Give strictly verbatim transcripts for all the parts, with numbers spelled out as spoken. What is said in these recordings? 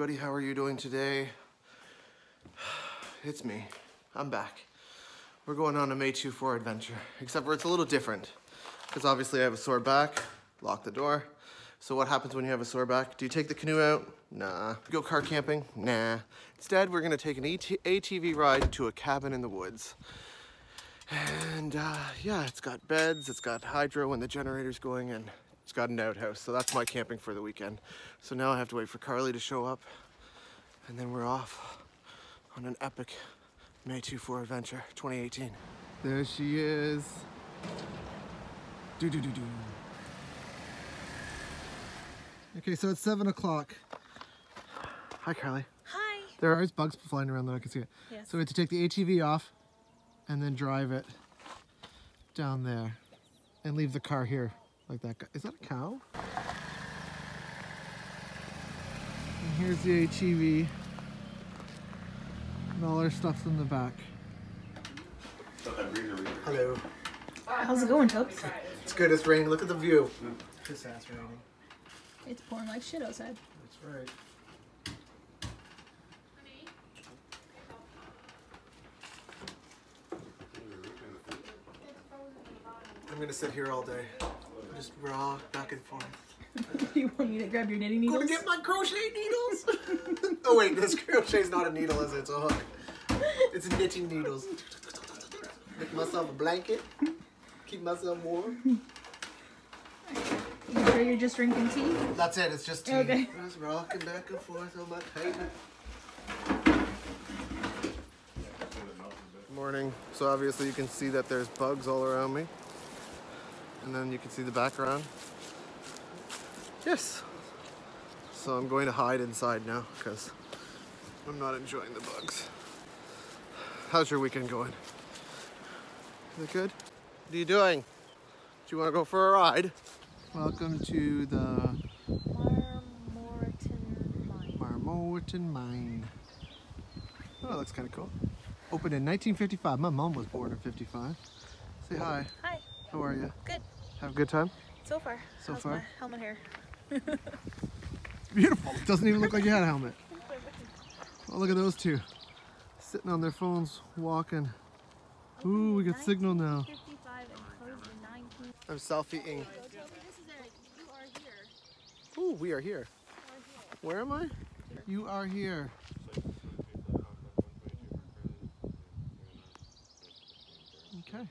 everybody. How are you doing today? It's me. I'm back. We're going on a May two four adventure, except for it's a little different because obviously I have a sore back. Lock the door. So what happens when you have a sore back? Do you take the canoe out? Nah. Go car camping? Nah. Instead, we're gonna take an A T V ride to a cabin in the woods. And uh, yeah, it's got beds, it's got hydro and the generator's going in. It's got an outhouse, so that's my camping for the weekend. So now I have to wait for Carly to show up and then we're off on an epic May two four adventure, twenty eighteen. There she is. Do do do do. Okay, so it's seven o'clock. Hi, Carly. Hi. There are always bugs flying around though, I can see it. Yes. So we have to take the A T V off and then drive it down there and leave the car here like that. Is that a cow? And here's the A T V and all our stuff's in the back. Hello. How's it going, Tubbs? It's good, it's raining. Look at the view. This ass raining. It's pouring like shit outside. That's right. I'm going to sit here all day. Just rock back and forth. You want me to grab your knitting needles? I'm going to get my crochet needles! Oh wait, this crochet's not a needle, is it? It's a hook. It's knitting needles. Make myself a blanket. Keep myself warm. You sure you're just drinking tea? That's it, it's just tea. Okay. Just rocking back and forth on my pavement. Good morning. So obviously you can see that there's bugs all around me. And then you can see the background. Yes. So I'm going to hide inside now because I'm not enjoying the bugs. How's your weekend going? Is it good? What are you doing? Do you want to go for a ride? Welcome to the Marmorton Mine. Marmorton Mine. Oh, that looks kind of cool. Opened in nineteen fifty-five. My mom was born in fifty-five. Say hi. Hi. How are you? Good. Have a good time? So far. So How's far? My helmet hair. It's beautiful. It doesn't even look like you had a helmet. Oh, look at those two. Sitting on their phones, walking. Ooh, we got signal now. I'm selfie-ing. Ooh, we are here. Where am I? You are here. Okay.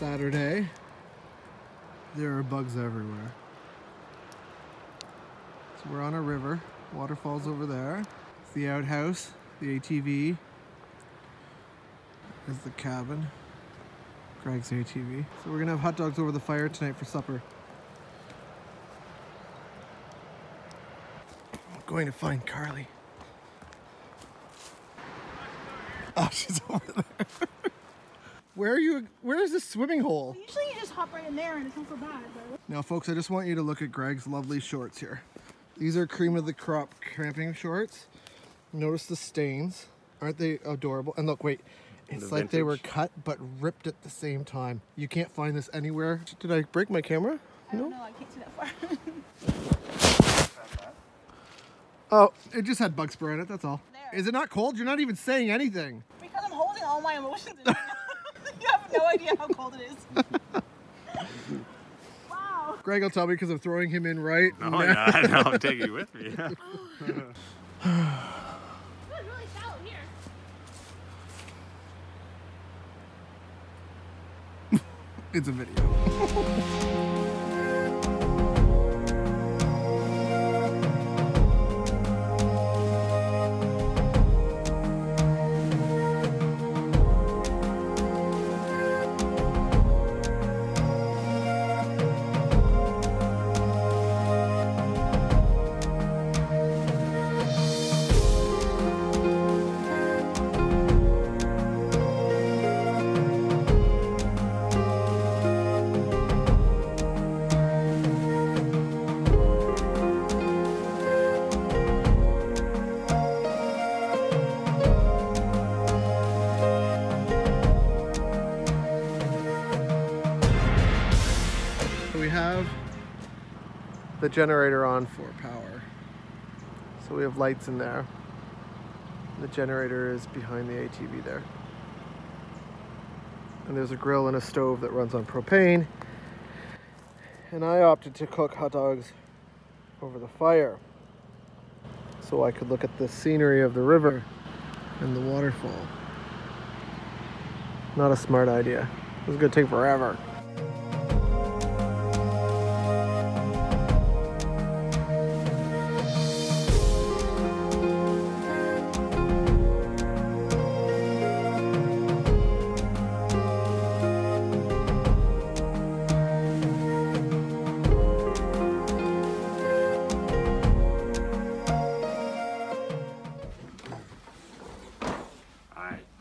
Saturday, there are bugs everywhere. So we're on a river, waterfall's over there. It's the outhouse, the A T V. There's the cabin, Greg's A T V. So we're gonna have hot dogs over the fire tonight for supper. I'm going to find Carly. Oh, she's over there. Where are you? Where is this swimming hole? Usually you just hop right in there and it's not so bad. But... Now folks, I just want you to look at Greg's lovely shorts here. These are cream of the crop camping shorts. Notice the stains. Aren't they adorable? And look, wait, it's the like vintage. They were cut but ripped at the same time. You can't find this anywhere. Did I break my camera? I don't no, know. I can't see that far. Oh, it just had bug spray in it, that's all. There. Is it not cold? You're not even saying anything. Because I'm holding all my emotions in. You have no idea how cold it is. Wow. Greg will tell me because I'm throwing him in right. No, no, no, I'm taking you with me. It's a video. The generator on for power. So we have lights in there. The generator is behind the A T V there. And there's a grill and a stove that runs on propane. And I opted to cook hot dogs over the fire so I could look at the scenery of the river and the waterfall. Not a smart idea. It was gonna take forever.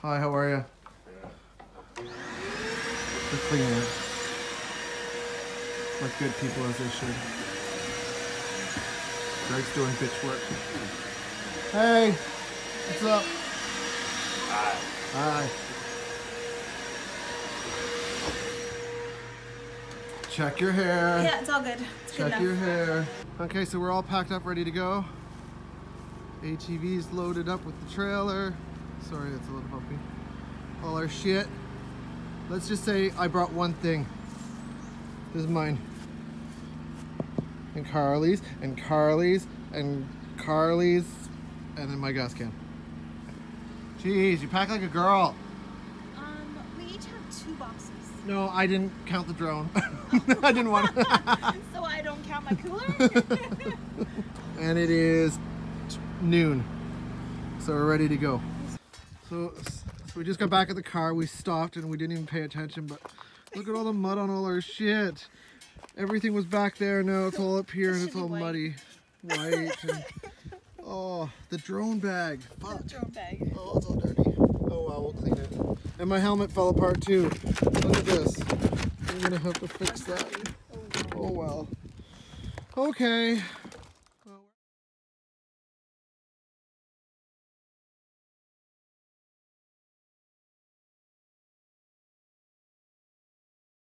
Hi, how are you? Yeah. We're cleaning it. Like good people as they should. Greg's doing bitch work. Hey! What's up? Hi. Hi. Check your hair. Yeah, it's all good. It's Check good your hair. Okay, so we're all packed up, ready to go. A T V's loaded up with the trailer. Sorry, it's a little bumpy. All our shit. Let's just say I brought one thing. This is mine. And Carly's, and Carly's, and Carly's, and then my gas can. Jeez, you pack like a girl. Um, we each have two boxes. No, I didn't count the drone. I didn't want to. So I don't count my cooler? And it is noon. So we're ready to go. So, so we just got back at the car, we stopped and we didn't even pay attention, but look at all the mud on all our shit. Everything was back there, now it's all up here and it's all white. muddy. White. And, oh, the drone bag. Fuck. The drone bag. Oh, it's all dirty. Oh wow, we'll clean it. And my helmet fell apart too. Look at this. I'm gonna have to fix that. Oh well. Okay.